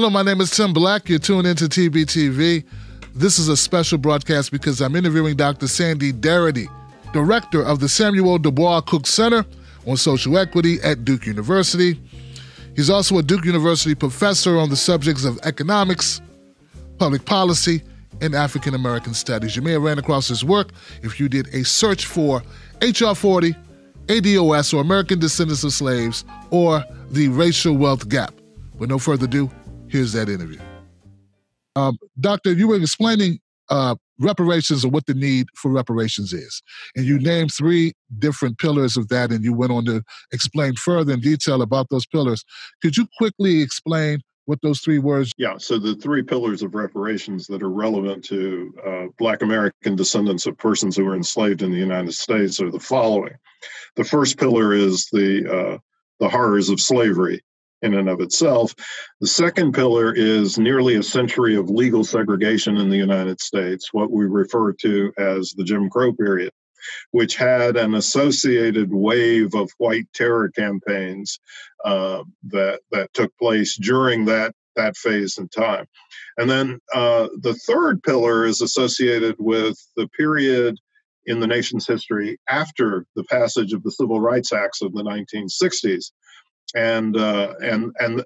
Hello, my name is Tim Black. You're tuned into TBTV. This is a special broadcast because I'm interviewing Dr. Sandy Darity, director of the Samuel DuBois Cook Center on Social Equity at Duke University. He's also a Duke University professor on the subjects of economics, public policy, and African American studies. You may have ran across his work if you did a search for HR 40, ADOS, or American Descendants of Slaves, or the Racial Wealth Gap. With no further ado, here's that interview. Doctor, you were explaining reparations or what the need for reparations is. And you named three different pillars of that, and you went on to explain further in detail about those pillars. Could you quickly explain what those three words? Yeah, so the three pillars of reparations that are relevant to Black American descendants of persons who were enslaved in the United States are the following. The first pillar is the horrors of slavery in and of itself. The second pillar is nearly a century of legal segregation in the United States, what we refer to as the Jim Crow period, which had an associated wave of white terror campaigns that took place during that phase in time. And then the third pillar is associated with the period in the nation's history after the passage of the Civil Rights Acts of the 1960s. And a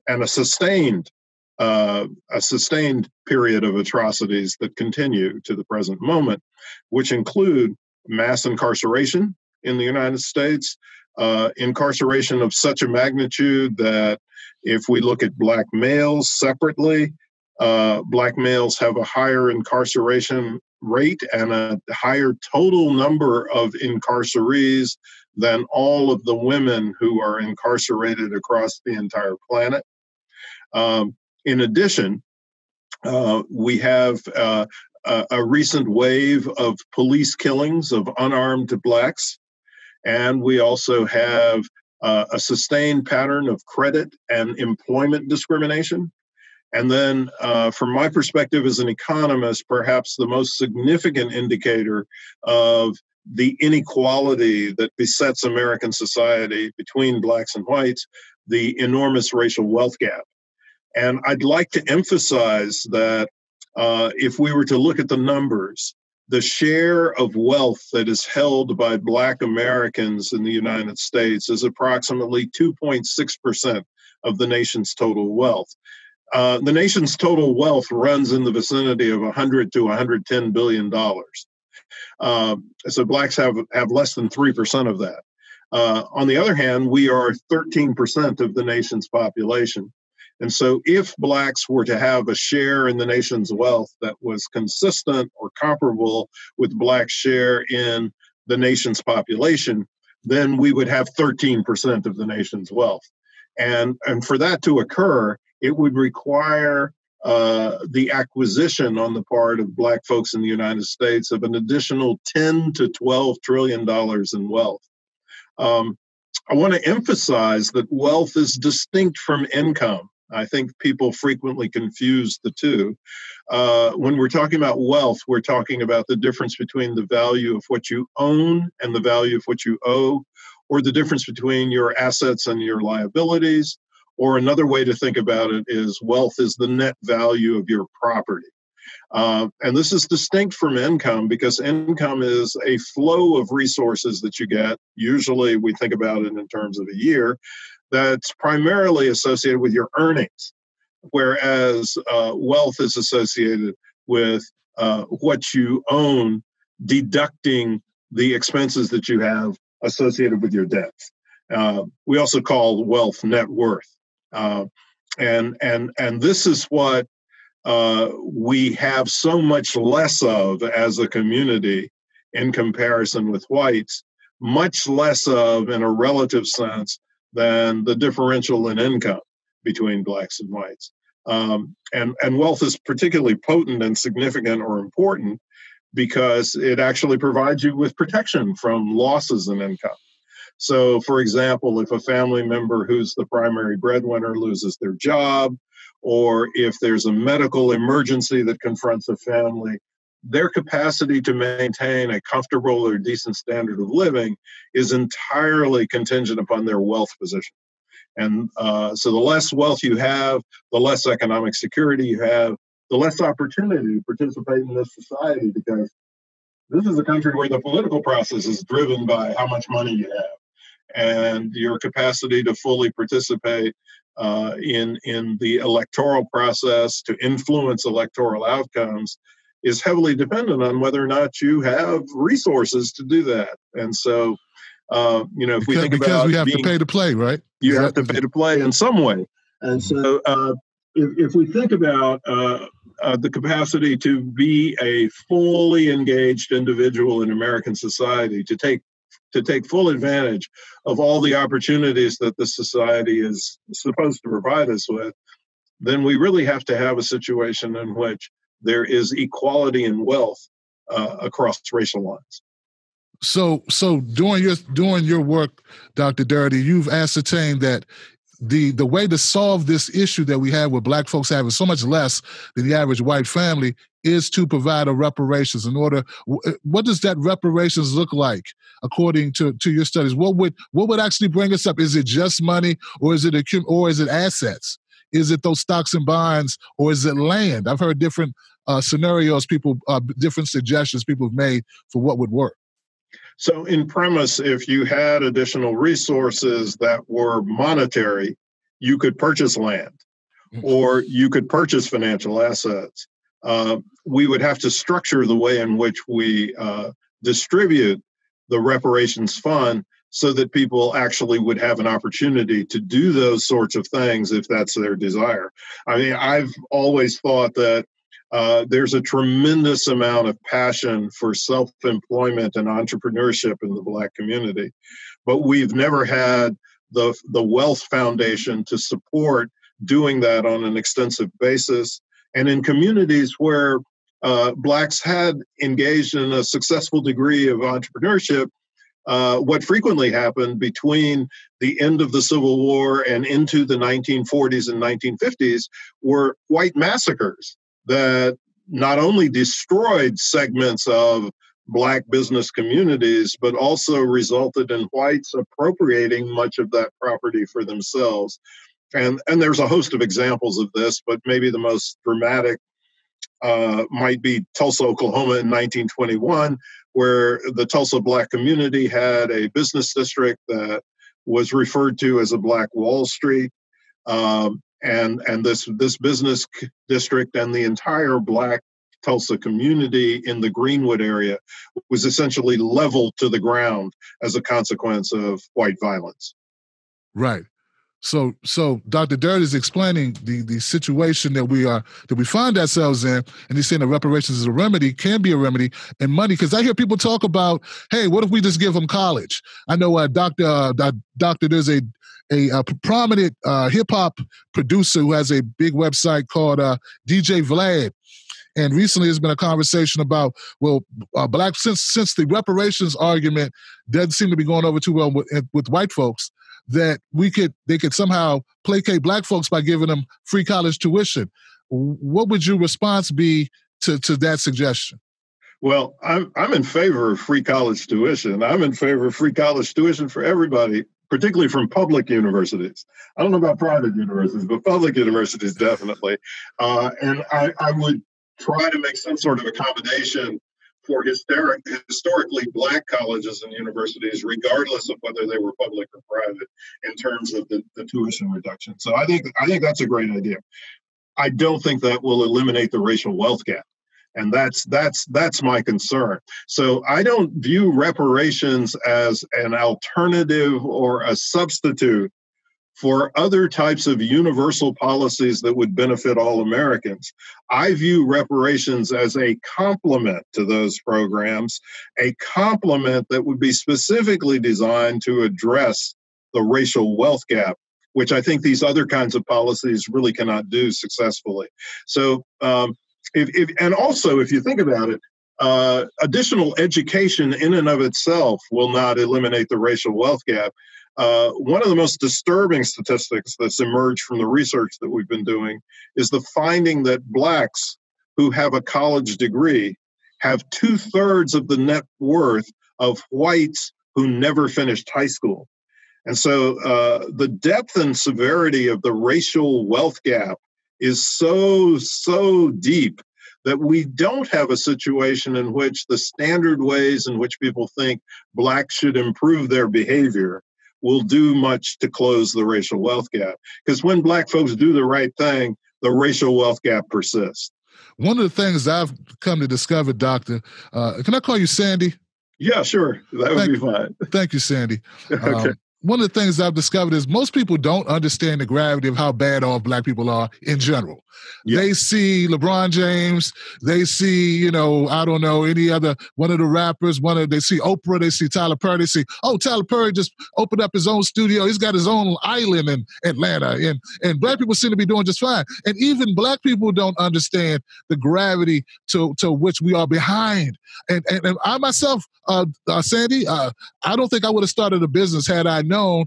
sustained period of atrocities that continue to the present moment, which include mass incarceration in the United States, incarceration of such a magnitude that if we look at Black males separately, Black males have a higher incarceration rate and a higher total number of incarcerees than all of the women who are incarcerated across the entire planet. In addition, we have a recent wave of police killings of unarmed Blacks, and we also have a sustained pattern of credit and employment discrimination. And then from my perspective as an economist, perhaps the most significant indicator of the inequality that besets American society between Blacks and whites, the enormous racial wealth gap. And I'd like to emphasize that if we were to look at the numbers, the share of wealth that is held by Black Americans in the United States is approximately 2.6% of the nation's total wealth. The nation's total wealth runs in the vicinity of $100 to $110 billion. So Blacks have less than 3% of that. On the other hand, we are 13% of the nation's population. And so if Blacks were to have a share in the nation's wealth that was consistent or comparable with Black share in the nation's population, then we would have 13% of the nation's wealth. And for that to occur, it would require the acquisition on the part of Black folks in the United States of an additional $10 to $12 trillion in wealth. I want to emphasize that wealth is distinct from income. I think people frequently confuse the two. When we're talking about wealth, we're talking about the difference between the value of what you own and the value of what you owe, or the difference between your assets and your liabilities. Or another way to think about it is wealth is the net value of your property. And this is distinct from income because income is a flow of resources that you get. Usually we think about it in terms of a year that's primarily associated with your earnings, whereas wealth is associated with what you own, deducting the expenses that you have associated with your debts. We also call wealth net worth, and this is what we have so much less of as a community in comparison with whites, much less of in a relative sense than the differential in income between Blacks and whites. And wealth is particularly potent and significant or important because it actually provides you with protection from losses in income. So, for example, if a family member who's the primary breadwinner loses their job, or if there's a medical emergency that confronts a family, their capacity to maintain a comfortable or decent standard of living is entirely contingent upon their wealth position. And so the less wealth you have, the less economic security you have, the less opportunity to participate in this society, because this is a country where the political process is driven by how much money you have and your capacity to fully participate in the electoral process, to influence electoral outcomes, is heavily dependent on whether or not you have resources to do that. And so, if we think about because we have to pay to play, right? You have to pay to play in some way. And so if we think about the capacity to be a fully engaged individual in American society, to take full advantage of all the opportunities that the society is supposed to provide us with, then we really have to have a situation in which there is equality in wealth across racial lines. So doing your work, Dr. Darity, you've ascertained that the way to solve this issue that we have with Black folks having so much less than the average white family is to provide a reparations. In order, what does that reparations look like according to your studies? What would actually bring us up? Is it just money, or is it assets? Is it those stocks and bonds, or is it land? I've heard different scenarios, different suggestions people have made for what would work. So in premise, if you had additional resources that were monetary, you could purchase land or you could purchase financial assets. We would have to structure the way in which we distribute the reparations fund so that people actually would have an opportunity to do those sorts of things if that's their desire. I mean, I've always thought that there's a tremendous amount of passion for self-employment and entrepreneurship in the Black community, but we've never had the wealth foundation to support doing that on an extensive basis. And in communities where Blacks had engaged in a successful degree of entrepreneurship, what frequently happened between the end of the Civil War and into the 1940s and 1950s were white massacres that not only destroyed segments of Black business communities, but also resulted in whites appropriating much of that property for themselves. And there's a host of examples of this, but maybe the most dramatic might be Tulsa, Oklahoma in 1921, where the Tulsa Black community had a business district that was referred to as a Black Wall Street. And this business district and the entire Black Tulsa community in the Greenwood area was essentially leveled to the ground as a consequence of white violence. Right. So Dr. Darity is explaining the situation that we find ourselves in, and he's saying that reparations is a remedy, can be a remedy, and money. Because I hear people talk about, hey, what if we just give them college? I know Dr. There's a prominent hip-hop producer who has a big website called DJ Vlad. And recently there's been a conversation about, Black, since the reparations argument doesn't seem to be going over too well with white folks, that they could somehow placate Black folks by giving them free college tuition. What would your response be to that suggestion? Well, I'm in favor of free college tuition. I'm in favor of free college tuition for everybody, particularly from public universities. I don't know about private universities, but public universities definitely. And I would try to make some sort of accommodation for historically Black colleges and universities, regardless of whether they were public or private, in terms of the tuition reduction. So I think that's a great idea. I don't think that will eliminate the racial wealth gap. And that's my concern. So I don't view reparations as an alternative or a substitute for other types of universal policies that would benefit all Americans. I view reparations as a complement to those programs, a complement that would be specifically designed to address the racial wealth gap, which I think these other kinds of policies really cannot do successfully. So, if you think about it, additional education in and of itself will not eliminate the racial wealth gap. One of the most disturbing statistics that's emerged from the research that we've been doing is the finding that Blacks who have a college degree have 2/3 of the net worth of whites who never finished high school. And so the depth and severity of the racial wealth gap is so deep that we don't have a situation in which the standard ways in which people think blacks should improve their behavior will do much to close the racial wealth gap. Because when black folks do the right thing, the racial wealth gap persists. One of the things I've come to discover, Doctor, can I call you Sandy? Yeah, sure. That would be fine. Thank you, Sandy. Okay. One of the things I've discovered is most people don't understand the gravity of how bad off black people are in general. Yeah. They see LeBron James, they see, I don't know, any other, one of the rappers, they see Oprah, they see Tyler Perry, they see, oh, Tyler Perry just opened up his own studio. He's got his own island in Atlanta, and black people seem to be doing just fine. And even black people don't understand the gravity to which we are behind. And I myself, Sandy, I don't think I would have started a business had I known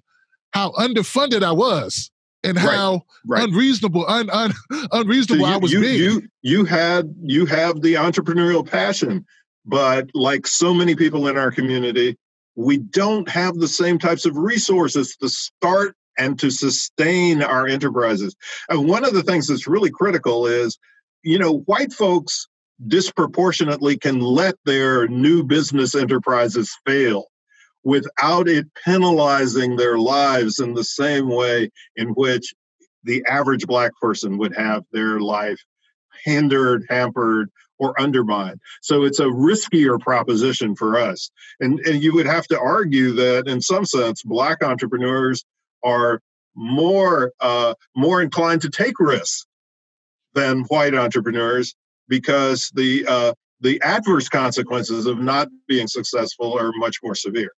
how underfunded I was and how unreasonable, unreasonable I was being. You have the entrepreneurial passion, but like so many people in our community, we don't have the same types of resources to start and to sustain our enterprises. And one of the things that's really critical is, white folks disproportionately can let their new business enterprises fail without it penalizing their lives in the same way in which the average black person would have their life hindered, hampered, or undermined. So it's a riskier proposition for us. And you would have to argue that in some sense, black entrepreneurs are more inclined to take risks than white entrepreneurs because the adverse consequences of not being successful are much more severe.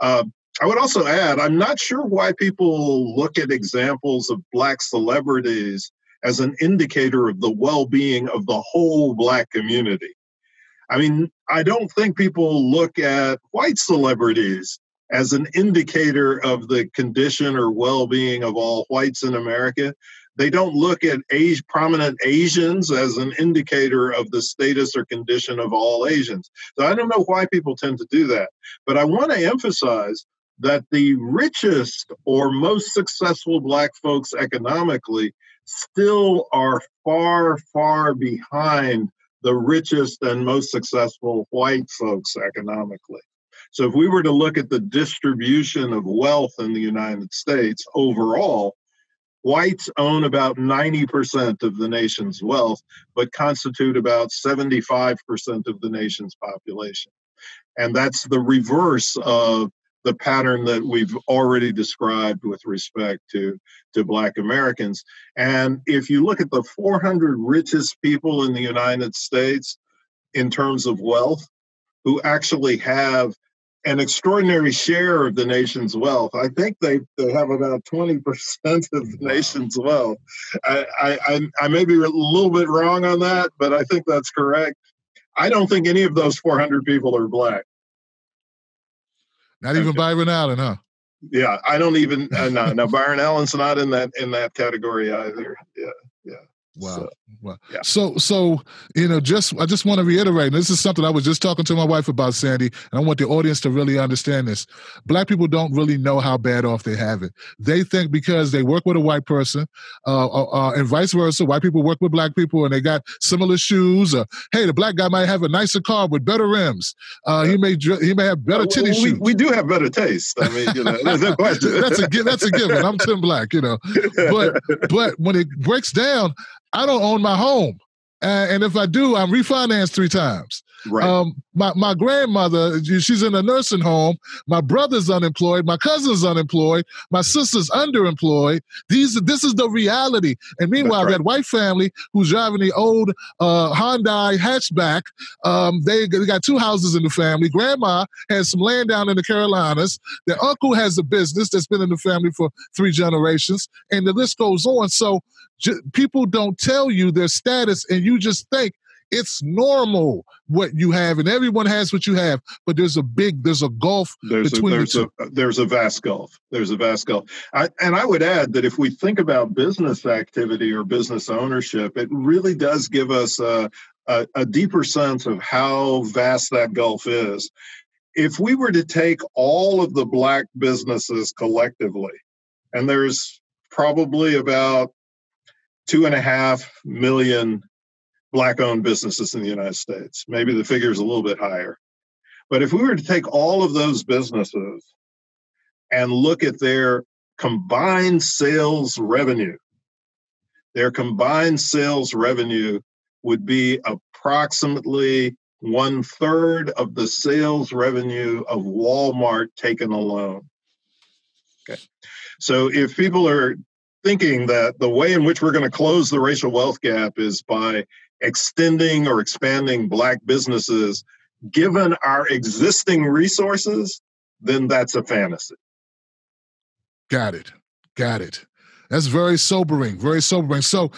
I would also add, I'm not sure why people look at examples of black celebrities as an indicator of the well-being of the whole black community. I mean, I don't think people look at white celebrities as an indicator of the condition or well-being of all whites in America. They don't look at prominent Asians as an indicator of the status or condition of all Asians. So I don't know why people tend to do that. But I want to emphasize that the richest or most successful black folks economically still are far, far behind the richest and most successful white folks economically. So if we were to look at the distribution of wealth in the United States overall, whites own about 90% of the nation's wealth, but constitute about 75% of the nation's population. And that's the reverse of the pattern that we've already described with respect to Black Americans. And if you look at the 400 richest people in the United States in terms of wealth, who actually have an extraordinary share of the nation's wealth. I think they have about 20% of the nation's wealth. I may be a little bit wrong on that, but I think that's correct. I don't think any of those 400 people are black. Not even Byron Allen, huh? Yeah, I don't even. No, Byron Allen's not in that category either. Yeah. Wow. Wow. Yeah. So, I just want to reiterate, and this is something I was just talking to my wife about, Sandy, and I want the audience to really understand this. Black people don't really know how bad off they have it. They think because they work with a white person and vice versa, white people work with black people and they got similar shoes. Or, hey, the black guy might have a nicer car with better rims. He may have better titty shoes. We do have better taste. I mean, there's no question. That's a given. I'm Tim Black, But when it breaks down, I don't own my home. And if I do, I'm refinanced 3 times. Right. My grandmother, she's in a nursing home. My brother's unemployed. My cousin's unemployed. My sister's underemployed. This is the reality. And meanwhile, that white family who's driving the old Hyundai hatchback, they got 2 houses in the family. Grandma has some land down in the Carolinas. Their uncle has a business that's been in the family for 3 generations. And the list goes on. So people don't tell you their status, and you just think it's normal what you have, and everyone has what you have. But there's a vast gulf between the two. And I would add that if we think about business activity or business ownership, it really does give us a deeper sense of how vast that gulf is. if we were to take all of the Black businesses collectively, and there's probably about 2.5 million Black-owned businesses in the United States, maybe the figure is a little bit higher. But if we were to take all of those businesses and look at their combined sales revenue, their combined sales revenue would be approximately 1/3 of the sales revenue of Walmart taken alone. Okay. So if people are thinking that the way in which we're going to close the racial wealth gap is by extending or expanding Black businesses, given our existing resources, then that's a fantasy. Got it. Got it. That's very sobering, very sobering. So,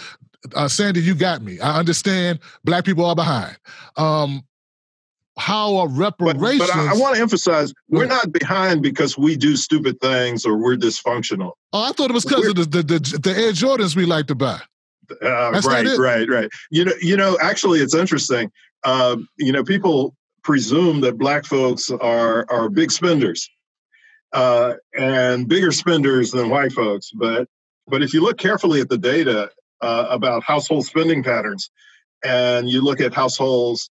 Sandy, you got me. I understand Black people are behind. How are reparations... But I want to emphasize, we're not behind because we do stupid things or we're dysfunctional. Oh, I thought it was because of the Air Jordans we like to buy. Right. You know, actually, it's interesting. People presume that Black folks are big spenders and bigger spenders than white folks. But if you look carefully at the data about household spending patterns, and you look at households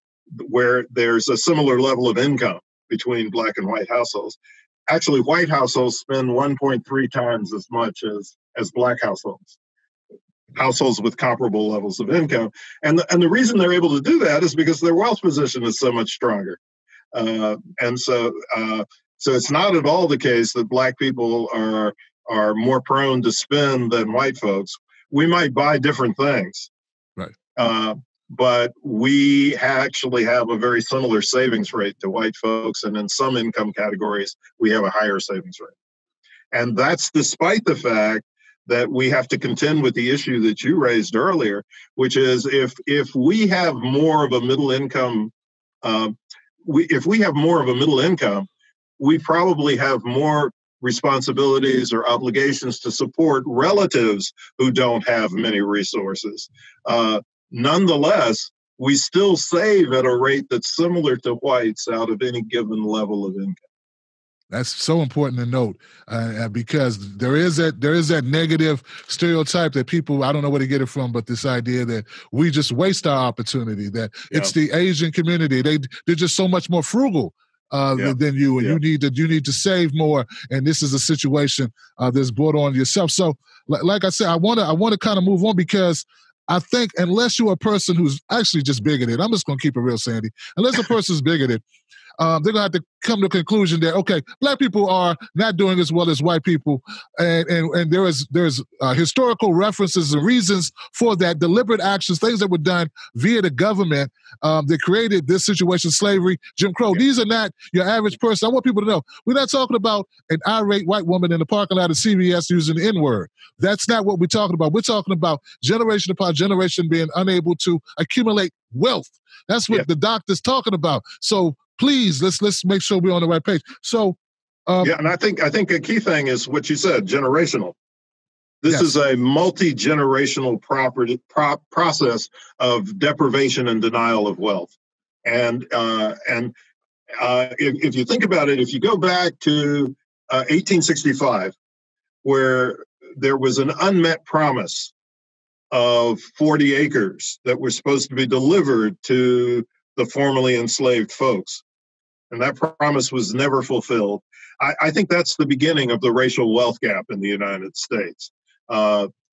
where there's a similar level of income between Black and white households, actually white households spend 1.3 times as much as Black households with comparable levels of income. And the reason they're able to do that is because their wealth position is so much stronger. So it's not at all the case that Black people are more prone to spend than white folks. We might buy different things. Right. But we actually have a very similar savings rate to white folks. And in some income categories, we have a higher savings rate. And that's despite the fact that we have to contend with the issue that you raised earlier, which is if we have more of a middle income, we probably have more responsibilities or obligations to support relatives who don't have many resources. Nonetheless, we still save at a rate that's similar to whites out of any given level of income. That's so important to note because there is that negative stereotype that people, I don't know where to get it from, but this idea that we just waste our opportunity, that it's the Asian community. They're just so much more frugal than you, and you need to save more. And this is a situation that's brought on yourself. So like I said, I want to kind of move on because I think unless you're a person who's actually just bigoted, I'm just going to keep it real, Sandy, unless a person's bigoted, they're going to have to come to the conclusion that, okay, Black people are not doing as well as white people. And there's historical references and reasons for that, deliberate actions, things that were done via the government that created this situation, slavery, Jim Crow. Yeah. These are not your average person. I want people to know, we're not talking about an irate white woman in the parking lot of CVS using the N-word. That's not what we're talking about. We're talking about generation upon generation being unable to accumulate wealth. That's what the doctor's talking about. So please, let's make sure we're on the right page. So, and I think a key thing is what you said, generational. This is a multi-generational process of deprivation and denial of wealth. And if you think about it, if you go back to 1865, where there was an unmet promise of 40 acres that were supposed to be delivered to the formerly enslaved folks. And that promise was never fulfilled. I think that's the beginning of the racial wealth gap in the United States.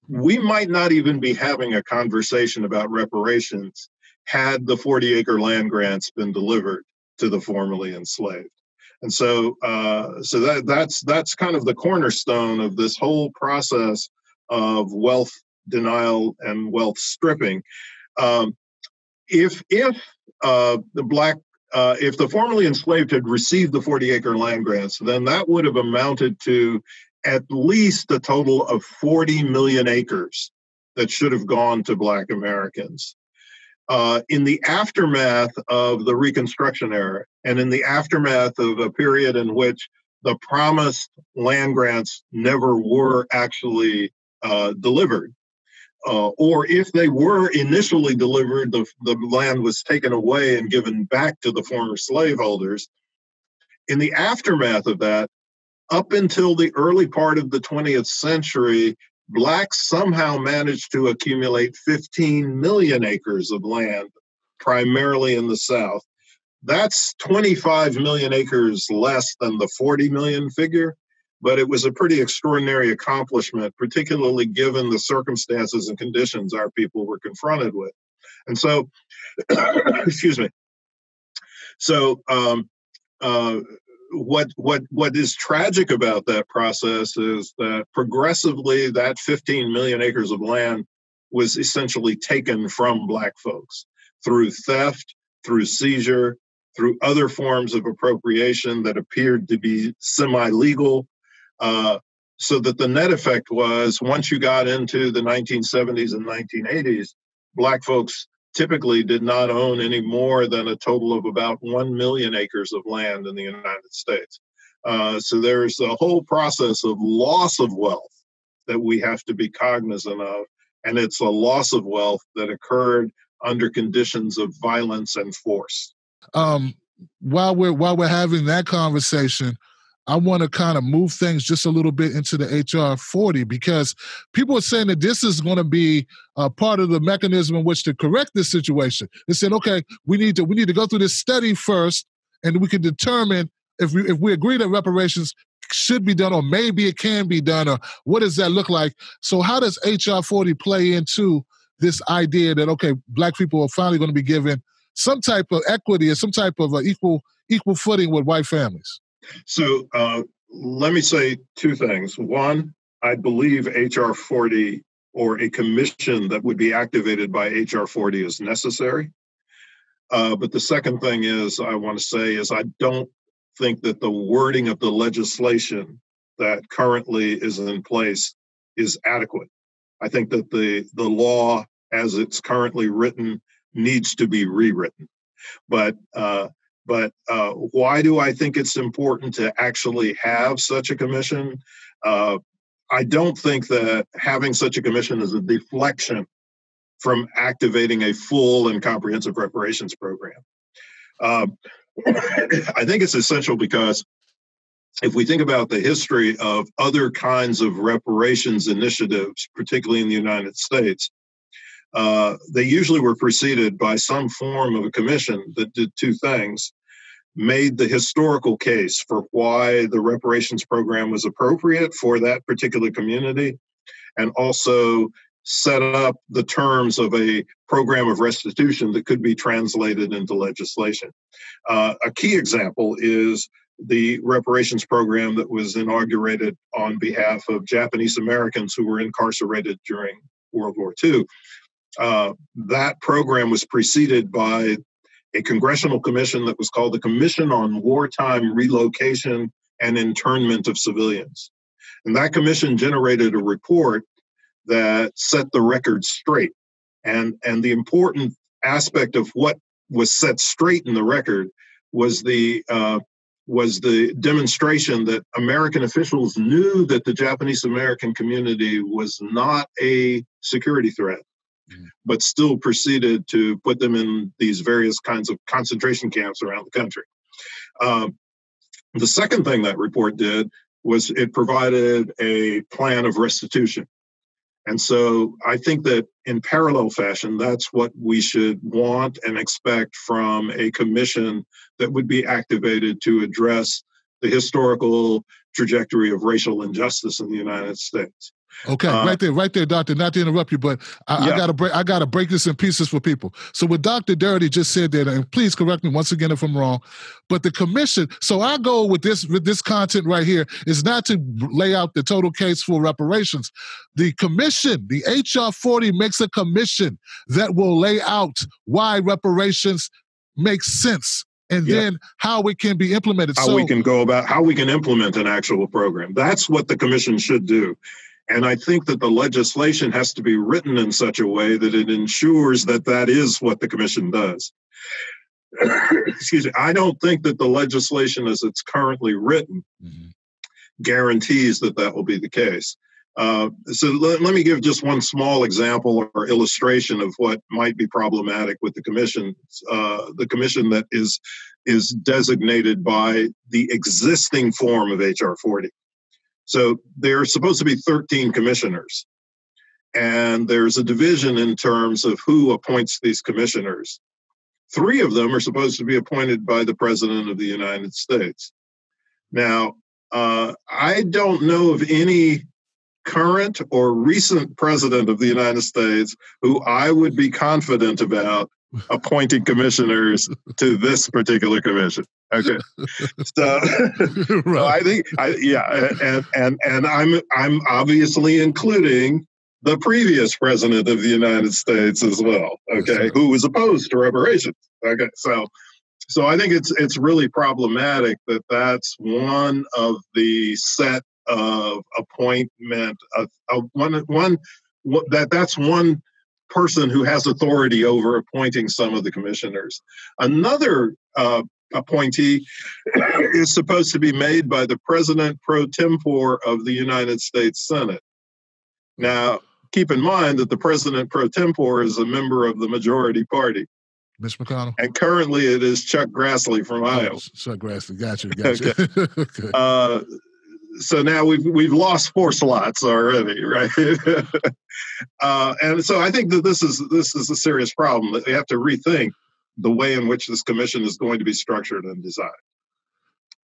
We might not even be having a conversation about reparations had the 40-acre land grants been delivered to the formerly enslaved. And so that's kind of the cornerstone of this whole process of wealth denial and wealth stripping. If the formerly enslaved had received the 40-acre land grants, then that would have amounted to at least a total of 40 million acres that should have gone to Black Americans. In the aftermath of the Reconstruction era, and in the aftermath of a period in which the promised land grants never were actually delivered, or if they were initially delivered, the land was taken away and given back to the former slaveholders. in the aftermath of that, up until the early part of the 20th century, Blacks somehow managed to accumulate 15 million acres of land, primarily in the South. That's 25 million acres less than the 40 million figure, but it was a pretty extraordinary accomplishment, particularly given the circumstances and conditions our people were confronted with. And so, excuse me. So what is tragic about that process is that progressively that 15 million acres of land was essentially taken from Black folks through theft, through seizure, through other forms of appropriation that appeared to be semi-legal. So that the net effect was, once you got into the 1970s and 1980s, Black folks typically did not own any more than a total of about 1 million acres of land in the United States. So there's a whole process of loss of wealth that we have to be cognizant of. And it's a loss of wealth that occurred under conditions of violence and force. While we're having that conversation, I want to kind of move things just a little bit into the HR 40, because people are saying that this is going to be part of the mechanism in which to correct this situation. They said, okay, we need to go through this study first, and we can determine if we agree that reparations should be done, or maybe it can be done, or what does that look like? So how does HR 40 play into this idea that, okay, Black people are finally going to be given some type of equity or some type of equal footing with white families? So let me say two things. One, I believe HR 40 or a commission that would be activated by HR 40 is necessary. But the second thing is I want to say is I don't think that the wording of the legislation that currently is in place is adequate. I think that the law as it's currently written needs to be rewritten. But why do I think it's important to actually have such a commission? I don't think that having such a commission is a deflection from activating a full and comprehensive reparations program. I think it's essential because if we think about the history of other kinds of reparations initiatives, particularly in the United States, they usually were preceded by some form of a commission that did two things: made the historical case for why the reparations program was appropriate for that particular community, and also set up the terms of a program of restitution that could be translated into legislation. A key example is the reparations program that was inaugurated on behalf of Japanese Americans who were incarcerated during World War II. That program was preceded by a congressional commission that was called the Commission on Wartime Relocation and Internment of Civilians. And that commission generated a report that set the record straight. And the important aspect of what was set straight in the record was the demonstration that American officials knew that the Japanese American community was not a security threat, but still proceeded to put them in these various kinds of concentration camps around the country. The second thing that report did was it provided a plan of restitution. And so I think that in parallel fashion, that's what we should want and expect from a commission that would be activated to address the historical trajectory of racial injustice in the United States. Okay, right there, Doctor. Not to interrupt you, but I gotta break this in pieces for people. So what Dr. Darity just said there, and please correct me once again if I'm wrong, but the commission. So our goal with this content right here is not to lay out the total case for reparations. The commission, the HR 40, makes a commission that will lay out why reparations makes sense. And then how it can be implemented. How we can implement an actual program. That's what the commission should do. And I think that the legislation has to be written in such a way that it ensures that that is what the commission does. Excuse me. I don't think that the legislation as it's currently written guarantees that that will be the case. So let me give just one small example or illustration of what might be problematic with the commission. The commission that is designated by the existing form of HR 40. So there are supposed to be 13 commissioners, and there's a division in terms of who appoints these commissioners. 3 of them are supposed to be appointed by the President of the United States. Now, I don't know of any current or recent president of the United States who I would be confident about appointing commissioners to this particular commission. Okay, so right. I think, and I'm obviously including the previous president of the United States as well. Okay, who was opposed to reparations. Okay, so I think it's really problematic that that's one of the set of appointment that's one person who has authority over appointing some of the commissioners. Another appointee is supposed to be made by the president pro tempore of the United States Senate. Now, keep in mind that the president pro tempore is a member of the majority party. Ms. McConnell? And currently it is Chuck Grassley from Iowa. Chuck Grassley, gotcha. Okay. Okay. So now we've lost 4 slots already, right? And so I think that this is a serious problem, that we have to rethink the way in which this commission is going to be structured and designed.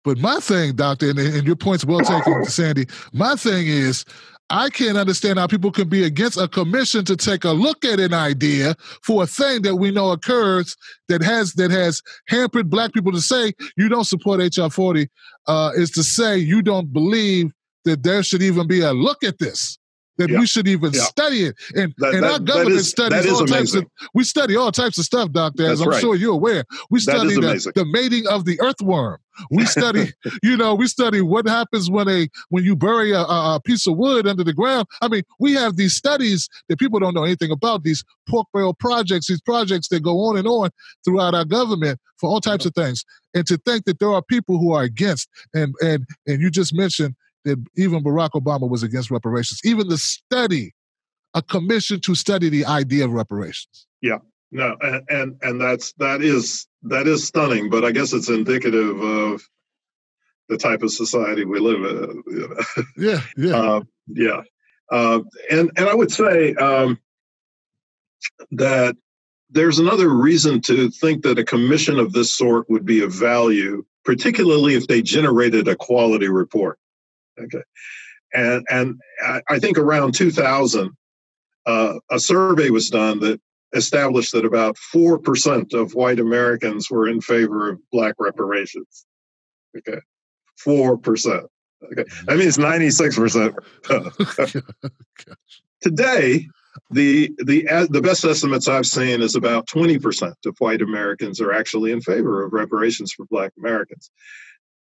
But my thing, Doctor, and your point's well taken, Sandy, my thing is, I can't understand how people can be against a commission to take a look at an idea for a thing that we know occurs that has hampered Black people. To say you don't support HR 40 is to say you don't believe that there should even be a look at this, that we should even study it. And our government studies all types of, we study all types of stuff, Doctor, as I'm sure you're aware. We study the mating of the earthworm. We study, we study what happens when you bury a piece of wood under the ground. I mean, we have these studies that people don't know anything about, these pork barrel projects, these projects that go on and on throughout our government for all types of things. And to think that there are people who are against, and you just mentioned that even Barack Obama was against reparations, even the study, a commission to study the idea of reparations. Yeah. No, and that is stunning, but I guess it's indicative of the type of society we live in. And I would say that there's another reason to think that a commission of this sort would be of value, particularly if they generated a quality report. Okay, and I think around 2000, a survey was done that established that about 4% of white Americans were in favor of Black reparations. Okay, 4%. Okay, that means 96%. Today, the best estimates I've seen is about 20% of white Americans are actually in favor of reparations for Black Americans.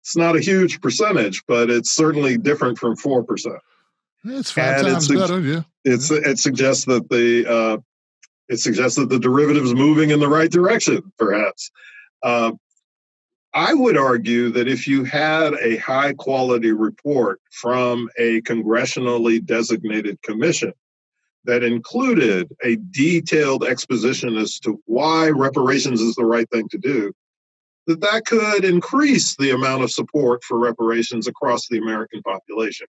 It's not a huge percentage, but it's certainly different from 4%. It's 5 times better. Yeah, it suggests that the derivative is moving in the right direction, perhaps. I would argue that if you had a high-quality report from a congressionally designated commission that included a detailed exposition as to why reparations is the right thing to do, that could increase the amount of support for reparations across the American population.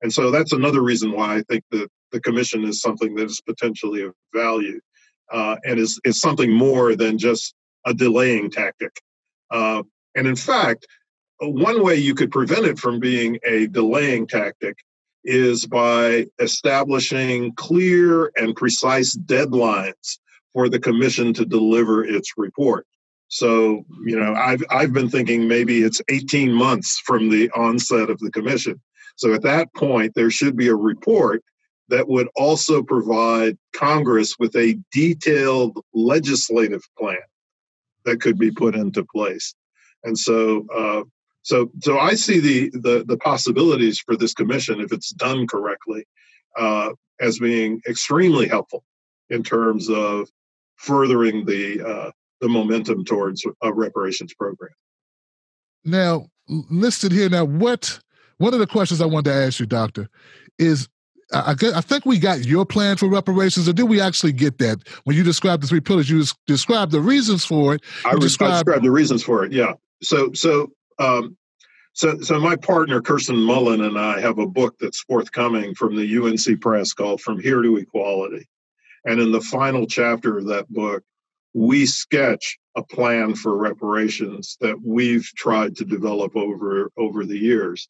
And so that's another reason why I think that the commission is something that is potentially of value. And is something more than just a delaying tactic. And in fact, one way you could prevent it from being a delaying tactic is by establishing clear and precise deadlines for the commission to deliver its report. So, I've been thinking maybe it's 18 months from the onset of the commission. So at that point, there should be a report that would also provide Congress with a detailed legislative plan that could be put into place. And so so I see the possibilities for this commission, if it's done correctly, as being extremely helpful in terms of furthering the momentum towards a reparations program. Now, listed here, one of the questions I wanted to ask you, Doctor, is I think we got your plan for reparations, or did we actually get that? When you described the three pillars, you described the reasons for it. I described the reasons for it, yeah. So my partner, Kirsten Mullen, and I have a book that's forthcoming from the UNC Press called From Here to Equality. And in the final chapter of that book, we sketch a plan for reparations that we've tried to develop over the years.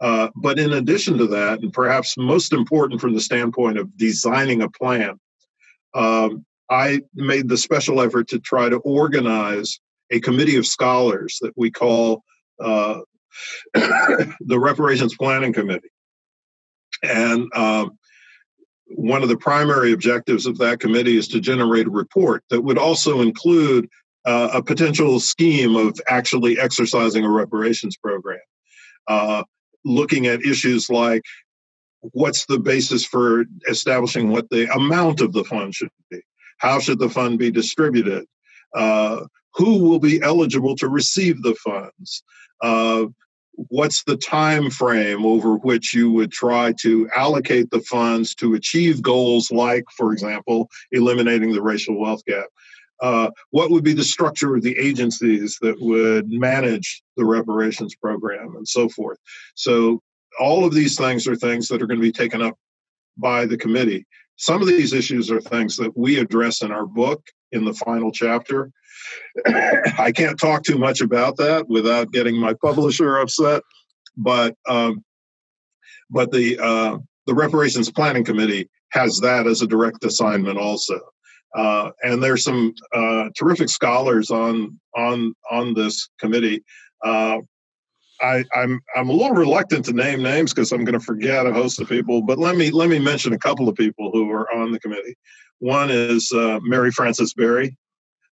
But in addition to that, and perhaps most important from the standpoint of designing a plan, I made the special effort to try to organize a committee of scholars that we call the Reparations Planning Committee. And one of the primary objectives of that committee is to generate a report that would also include a potential scheme of actually exercising a reparations program. Looking at issues like what's the basis for establishing what the amount of the fund should be? How should the fund be distributed? Who will be eligible to receive the funds? What's the time frame over which you would try to allocate the funds to achieve goals like, for example, eliminating the racial wealth gap? What would be the structure of the agencies that would manage the reparations program and so forth? So all of these things are things that are going to be taken up by the committee. Some of these issues are things that we address in our book in the final chapter. I can't talk too much about that without getting my publisher upset, but the Reparations Planning Committee has that as a direct assignment also. And there's some terrific scholars on this committee. I'm a little reluctant to name names because I'm going to forget a host of people. But let me mention a couple of people who are on the committee. One is Mary Frances Berry,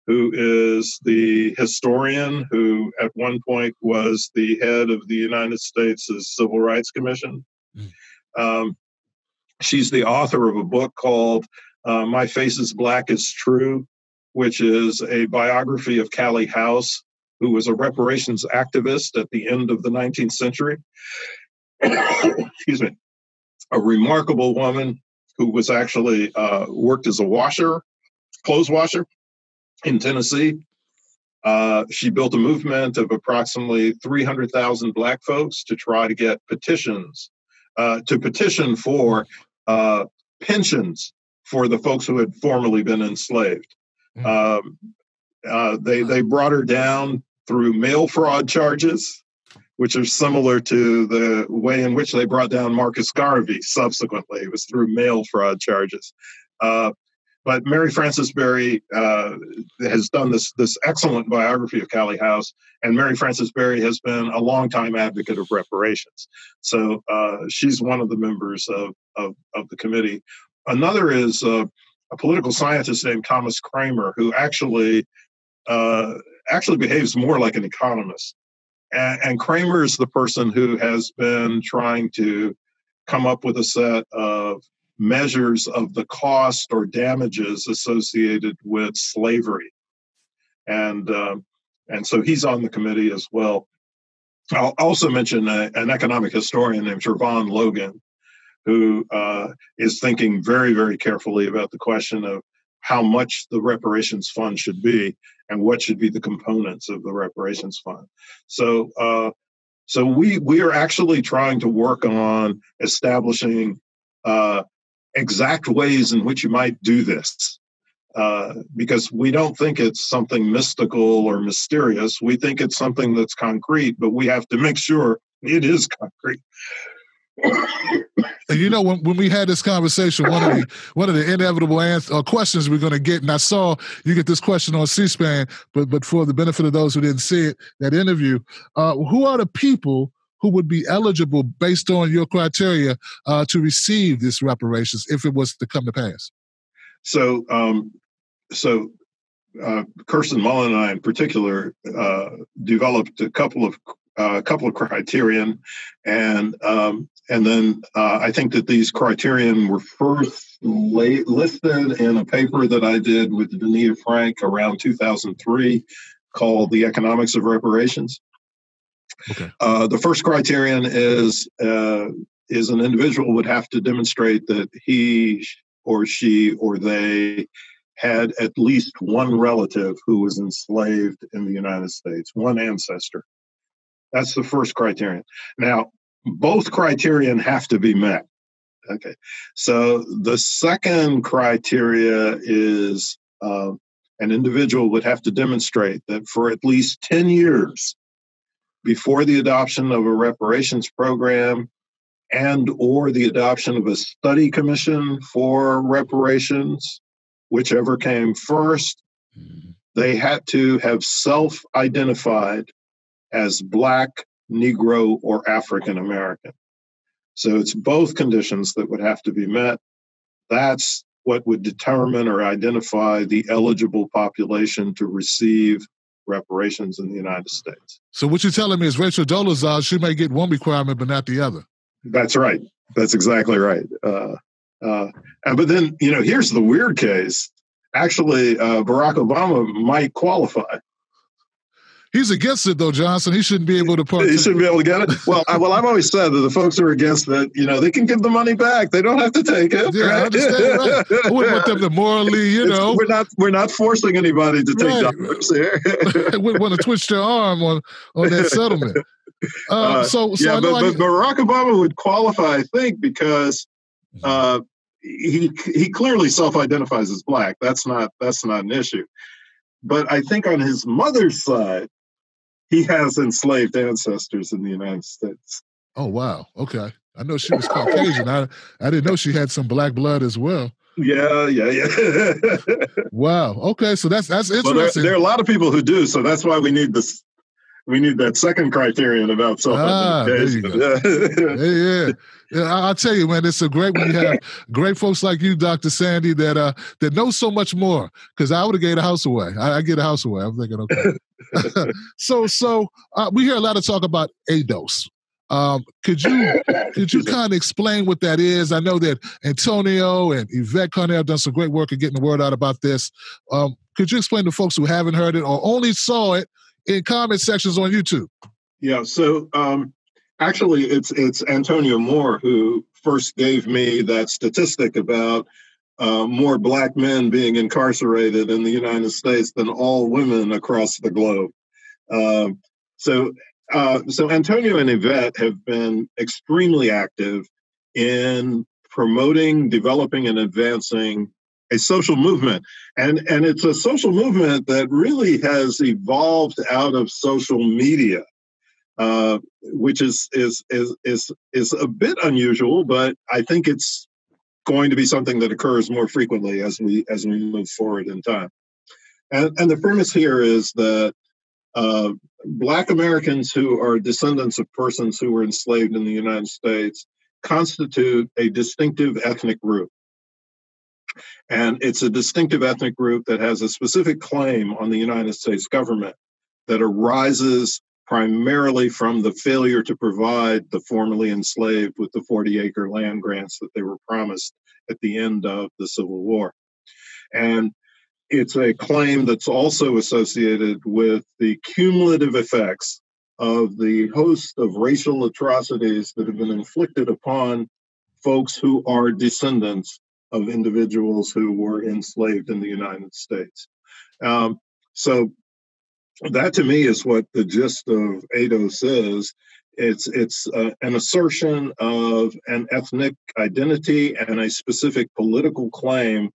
who is the historian who at one point was the head of the United States' Civil Rights Commission. She's the author of a book called My Face is Black Is True, which is a biography of Callie House, who was a reparations activist at the end of the 19th century. Excuse me. A remarkable woman who was actually worked as a clothes washer in Tennessee. She built a movement of approximately 300,000 Black folks to try to get petitions, to petition for pensions for the folks who had formerly been enslaved. They brought her down through mail fraud charges, which are similar to the way in which they brought down Marcus Garvey subsequently. It was through mail fraud charges. But Mary Frances Berry has done this excellent biography of Callie House, and Mary Frances Berry has been a longtime advocate of reparations. So she's one of the members of the committee. Another is a political scientist named Thomas Kramer, who actually behaves more like an economist. And Kramer is the person who has been trying to come up with a set of measures of the cost or damages associated with slavery. And so he's on the committee as well. I'll also mention an economic historian named Trevon Logan, who is thinking very, very carefully about the question of how much the reparations fund should be and what should be the components of the reparations fund. So so we are actually trying to work on establishing exact ways in which you might do this, because we don't think it's something mystical or mysterious. We think it's something that's concrete, but we have to make sure it is concrete. And you know, when we had this conversation, one of the inevitable questions we're going to get, and I saw you get this question on C-SPAN, but for the benefit of those who didn't see it, that interview, who are the people who would be eligible based on your criteria to receive this reparations if it was to come to pass? So, Kirsten Mullen and I in particular developed a couple of criterion, and then I think that these criterion were first listed in a paper that I did with Dania Frank around 2003 called The Economics of Reparations. Okay. The first criterion is is an individual would have to demonstrate that he or she or they had at least one relative who was enslaved in the United States, one ancestor. That's the first criterion. Now, both criterion have to be met. Okay. So the second criteria is an individual would have to demonstrate that for at least 10 years before the adoption of a reparations program and or the adoption of a study commission for reparations, whichever came first, they had to have self-identified as Black, Negro, or African American. So it's both conditions that would have to be met. That's what would determine or identify the eligible population to receive reparations in the United States. So what you're telling me is Rachel Dolezal, she may get one requirement, but not the other. That's right. That's exactly right. But then, you know, here's the weird case. Actually, Barack Obama might qualify. He's against it, though, Johnson. He shouldn't be able to participate. He shouldn't be able to get it? Well, I've always said that the folks who are against it, you know, they can give the money back. They don't have to take it. Yeah, right? I understand. Right. I wouldn't want them to morally, you know. We're not forcing anybody to take dollars here. I wouldn't want to twist their arm on that settlement. But Barack Obama would qualify, I think, because he clearly self-identifies as Black. That's not an issue. But I think on his mother's side, he has enslaved ancestors in the United States. Oh, wow. Okay. I know she was Caucasian. I didn't know she had some Black blood as well. Yeah. Wow. Okay. So that's interesting. There are a lot of people who do. So that's why we need this. We need that second criterion about self-identification. I'll tell you, man, it's a great when you have great folks like you, Dr. Sandy, that know so much more. Because I would have gave a house away. I get a house away. I'm thinking, okay. So we hear a lot of talk about ADOS. Could you kind of explain what that is? I know that Antonio and Yvette Carnell have done some great work in getting the word out about this. Could you explain to folks who haven't heard it or only saw it in comment sections on YouTube? Yeah, so actually it's Antonio Moore who first gave me that statistic about more Black men being incarcerated in the United States than all women across the globe. So Antonio and Yvette have been extremely active in promoting, developing, and advancing a social movement. And it's a social movement that really has evolved out of social media, which is a bit unusual, but I think it's going to be something that occurs more frequently as we move forward in time. And the premise here is that Black Americans who are descendants of persons who were enslaved in the United States constitute a distinctive ethnic group. And it's a distinctive ethnic group that has a specific claim on the United States government that arises primarily from the failure to provide the formerly enslaved with the 40-acre land grants that they were promised at the end of the Civil War. And it's a claim that's also associated with the cumulative effects of the host of racial atrocities that have been inflicted upon folks who are descendants of individuals who were enslaved in the United States. So that to me is what the gist of ADOS is. It's an assertion of an ethnic identity and a specific political claim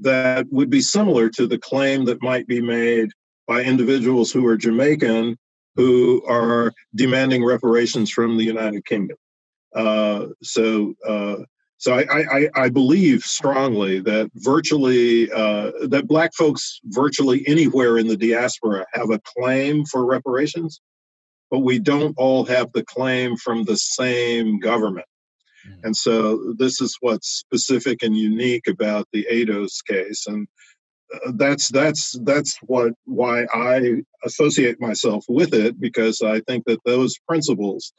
that would be similar to the claim that might be made by individuals who are Jamaican who are demanding reparations from the United Kingdom. So I believe strongly that that Black folks virtually anywhere in the diaspora have a claim for reparations, but we don't all have the claim from the same government. And so this is what's specific and unique about the ADOS case. And that's why I associate myself with it, because I think that those principles,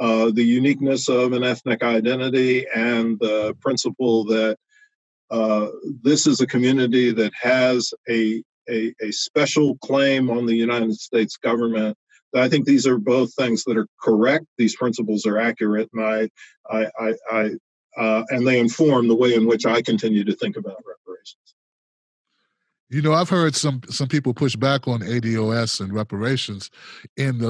the uniqueness of an ethnic identity and the principle that this is a community that has a special claim on the United States government I think these are both things that are correct. These principles are accurate, and and they inform the way in which I continue to think about reparations. You know, I've heard some people push back on ADOS and reparations, and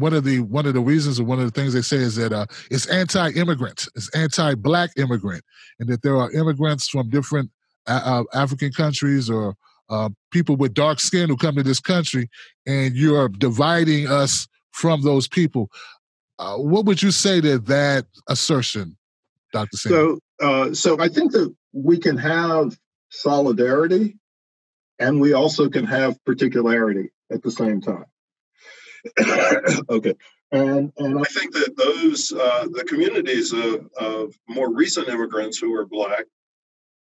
one of the reasons or one of the things they say is that it's anti-immigrant, it's anti-Black immigrant, and that there are immigrants from different African countries or people with dark skin who come to this country, and you are dividing us from those people. What would you say to that assertion, Dr. Sanders? So I think that we can have solidarity, and we also can have particularity at the same time. Okay. And I think that those, the communities of more recent immigrants who are Black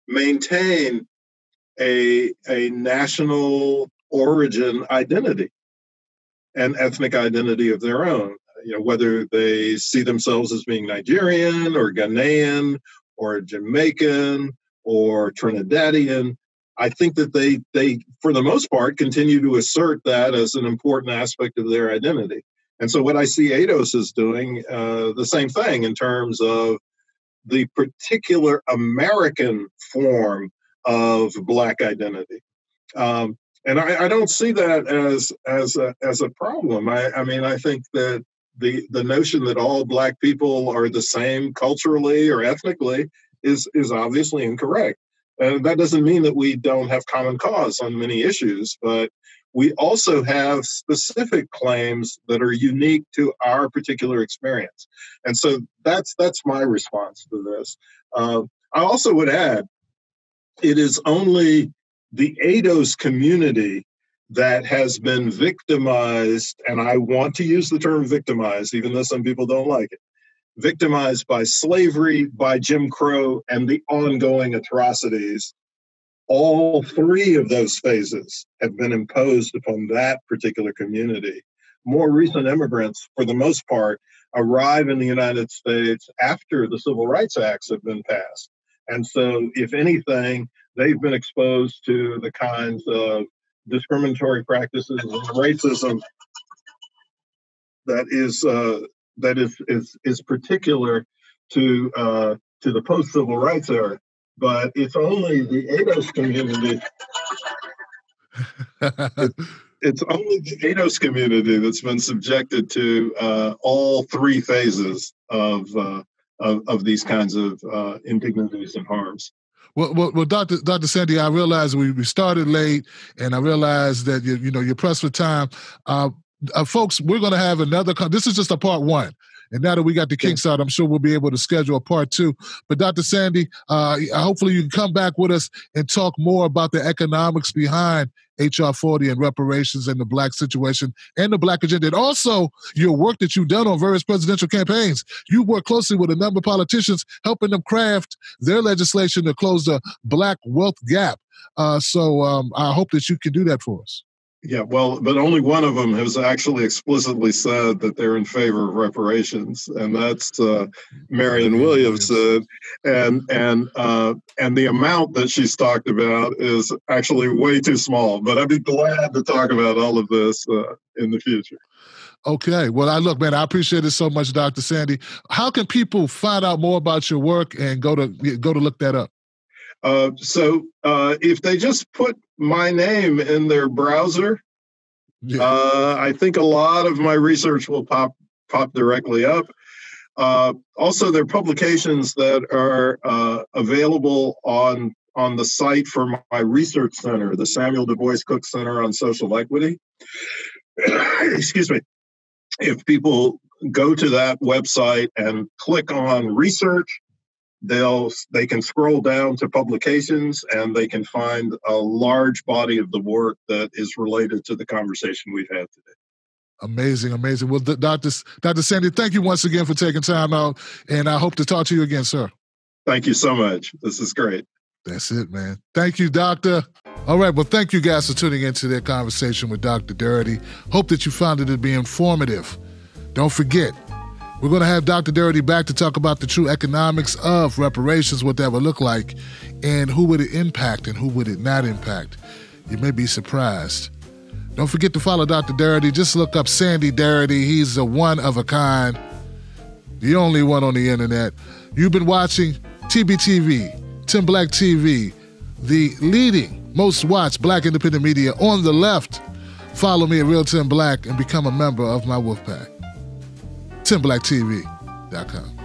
maintain a national origin identity and ethnic identity of their own. You know, whether they see themselves as being Nigerian or Ghanaian or Jamaican or Trinidadian, I think that they, for the most part, continue to assert that as an important aspect of their identity. And so what I see ADOS is doing, the same thing in terms of the particular American form of Black identity. And I don't see that as a problem. I mean, I think that the notion that all Black people are the same culturally or ethnically is obviously incorrect. That doesn't mean that we don't have common cause on many issues, but we also have specific claims that are unique to our particular experience. And so that's my response to this. I also would add, it is only the ADOS community that has been victimized, and I want to use the term victimized, even though some people don't like it, victimized by slavery, by Jim Crow, and the ongoing atrocities. All three of those phases have been imposed upon that particular community. More recent immigrants, for the most part, arrive in the United States after the Civil Rights Acts have been passed. And so, if anything, they've been exposed to the kinds of discriminatory practices and racism that is particular to the post-Civil Rights era. But it's only the ADOS community. It's only the ADOS community that's been subjected to all three phases of these kinds of indignities and harms. Well, Dr. Sandy, I realize we started late, and I realize that you're pressed for time. Folks, we're going to have another. This is just a part one. And now that we got the kinks out, I'm sure we'll be able to schedule a part two. But Dr. Sandy, hopefully you can come back with us and talk more about the economics behind HR 40 and reparations and the Black situation and the Black agenda. And also your work that you've done on various presidential campaigns. You work closely with a number of politicians, helping them craft their legislation to close the Black wealth gap. So I hope that you can do that for us. Yeah, well, but only one of them has actually explicitly said that they're in favor of reparations, and that's Marianne Williamson. And the amount that she's talked about is actually way too small. But I'd be glad to talk about all of this in the future. Okay. Well, I appreciate it so much, Dr. Sandy. How can people find out more about your work and go to look that up? So if they just put my name in their browser, I think a lot of my research will pop directly up. Also, there are publications that are available on the site for my research center, the Samuel DuBois Cook Center on Social Equity. Excuse me. If people go to that website and click on research, they can scroll down to publications, and they can find a large body of the work that is related to the conversation we've had today. Amazing, amazing. Well, Dr. Sandy, thank you once again for taking time out, and I hope to talk to you again, sir. Thank you so much. This is great. That's it, man. Thank you, Doctor. All right, well, thank you guys for tuning into that conversation with Dr. Darity. Hope that you found it to be informative. Don't forget, we're going to have Dr. Darity back to talk about the true economics of reparations, what that would look like, and who would it impact and who would it not impact. You may be surprised. Don't forget to follow Dr. Darity. Just look up Sandy Darity. He's the one of a kind, the only one on the internet. You've been watching TBTV, Tim Black TV, the leading, most watched Black independent media on the left. Follow me at Real Tim Black and become a member of my Wolfpack. TimBlackTV.com.